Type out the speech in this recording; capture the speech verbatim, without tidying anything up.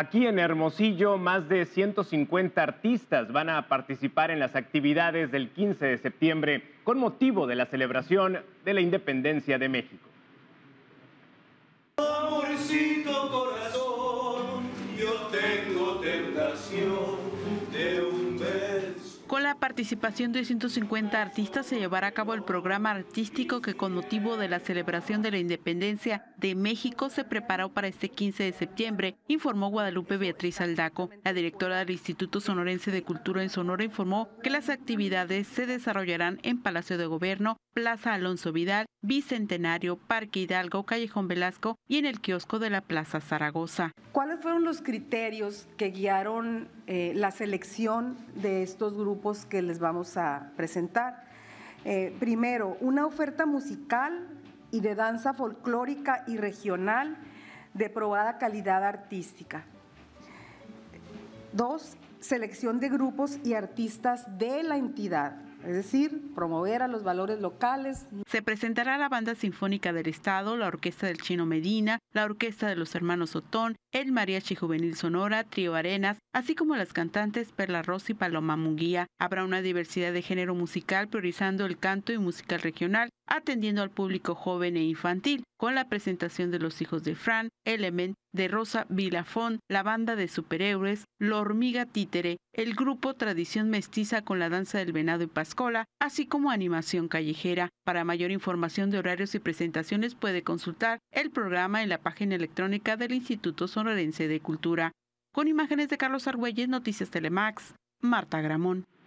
Aquí en Hermosillo, más de ciento cincuenta artistas van a participar en las actividades del quince de septiembre con motivo de la celebración de la independencia de México. Amorcito corazón, yo tengo tentación de un beso. Con la participación de ciento cincuenta artistas se llevará a cabo el programa artístico que con motivo de la celebración de la independencia de México se preparó para este quince de septiembre, informó Guadalupe Beatriz Aldaco. La directora del Instituto Sonorense de Cultura en Sonora informó que las actividades se desarrollarán en Palacio de Gobierno, Plaza Alonso Vidal, Bicentenario, Parque Hidalgo, Callejón Velasco y en el kiosco de la Plaza Zaragoza. ¿Cuáles fueron los criterios que guiaron eh, la selección de estos grupos que les vamos a presentar? Eh, primero, una oferta musical y de danza folclórica y regional de probada calidad artística. Dos, selección de grupos y artistas de la entidad. Es decir, promover a los valores locales. Se presentará la Banda Sinfónica del Estado, la Orquesta del Chino Medina, la Orquesta de los Hermanos Otón, el Mariachi Juvenil Sonora, Trío Arenas, así como las cantantes Perla Rossi y Paloma Munguía. Habrá una diversidad de género musical, priorizando el canto y música regional, atendiendo al público joven e infantil, con la presentación de los hijos de Fran, Element, de Rosa Vilafón, la Banda de Superhéroes, La Hormiga Títere, el grupo Tradición Mestiza con la Danza del Venado y Pascola, así como Animación Callejera. Para mayor información de horarios y presentaciones puede consultar el programa en la página electrónica del Instituto Sonorense de Cultura. Con imágenes de Carlos Arguelles, Noticias Telemax, Marta Gramón.